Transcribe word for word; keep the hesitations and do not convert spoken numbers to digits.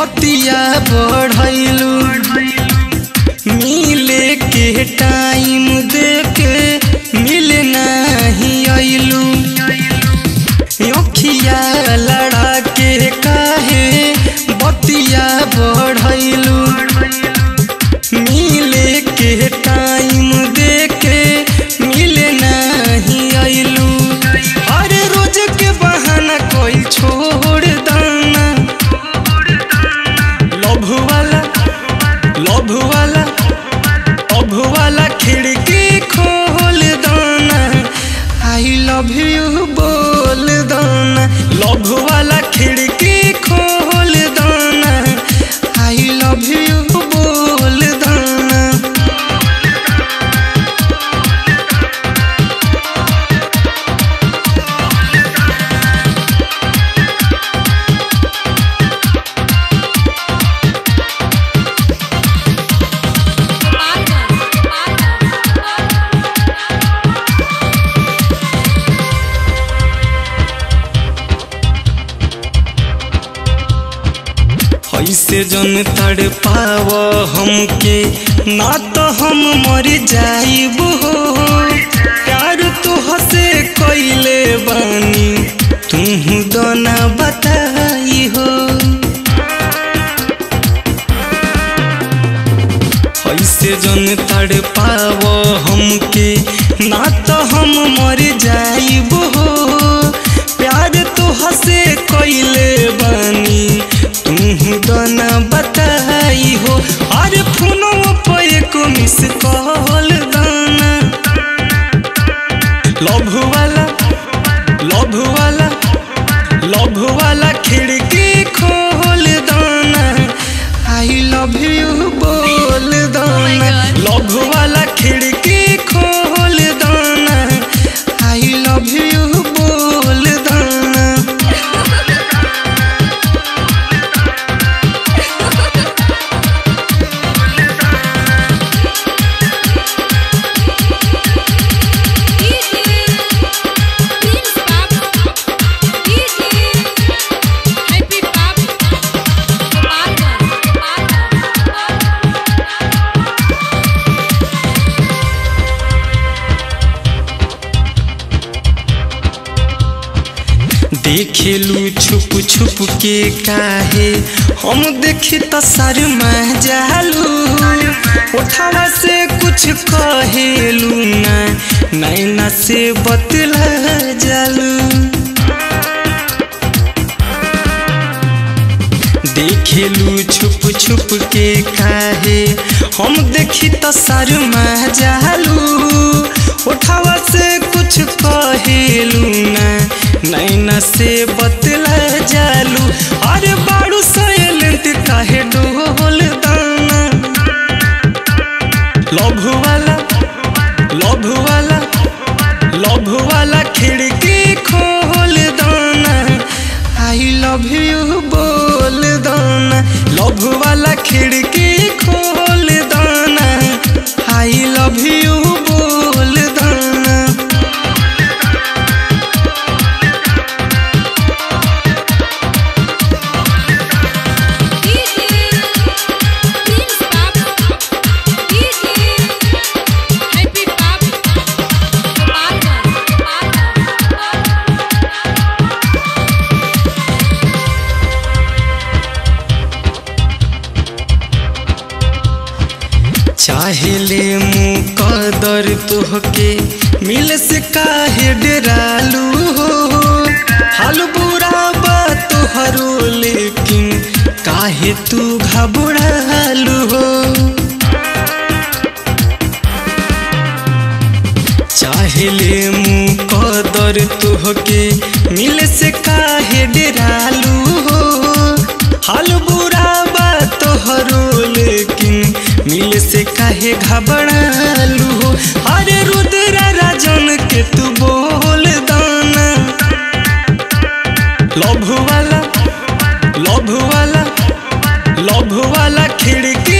पतिया बढ़ैलू मिले के टाइम दे के मिले नाही आइलू अखिया लड़ा के काहे बतिया बढ़ैलू मिले के टाइम दे के मिले नाही आइलू। अरे रोज के बहाना कोई छोड़ दाना लव वाला लव वाला अब वाला खिड़की खोल दाना आई लव यू बोल दाना लव वाला खिड़की खोल दाना आई लव यू बोल दाना। ऐसे जन तड़ पाव हमके ना तो हम मर जाइब हो प्यार तुह से कैले बानी तुहू दाना बताई हो। ऐसे जन तड़ पाव हमके ना तो हम मर जाइब हो प्यार तुह से कैले बानी दाना बताई हो। अरे फोनो पर एक मिस कॉल दाना लव वाला लव वाला लव वाला खिड़की खोल दाना आई लव यू बोल दाना लव वाला खिड़की खोल दाना आई लव यू बोल दाना। देखेलू छुप छुप के काहे हम देखी तो शर्मा जालू उठावा से कुछ कहेलू ना नैना से बतला जालू। देखेलू छुप छुप के काहे हम देखी तो शर्मा जालू उठावा से कुछ कहेलू ना नैना से बतला जालू। अरे बारू साइलेंट काहे डोल दाना लव वाला लव वाला लव वाला खिड़की खोल दाना आई लव यू बोल दाना लव वाला खिड़की खोल दाना आई लव यू बोल दाना। चाहेले मुकदर तुहके मिले से काहे डरालू हो हाल बुरा बात हरो लेकिन काहे तू घबरालू हो। चाहेले मुकदर तुहके मिले से काहे डरालू हो हाल बुरा बात हरो लेकिन मिले से काहे घबरालू हो। अरे रुद्रा राजन के तू बोल दाना लव वाला लव वाला लव वाला खिड़की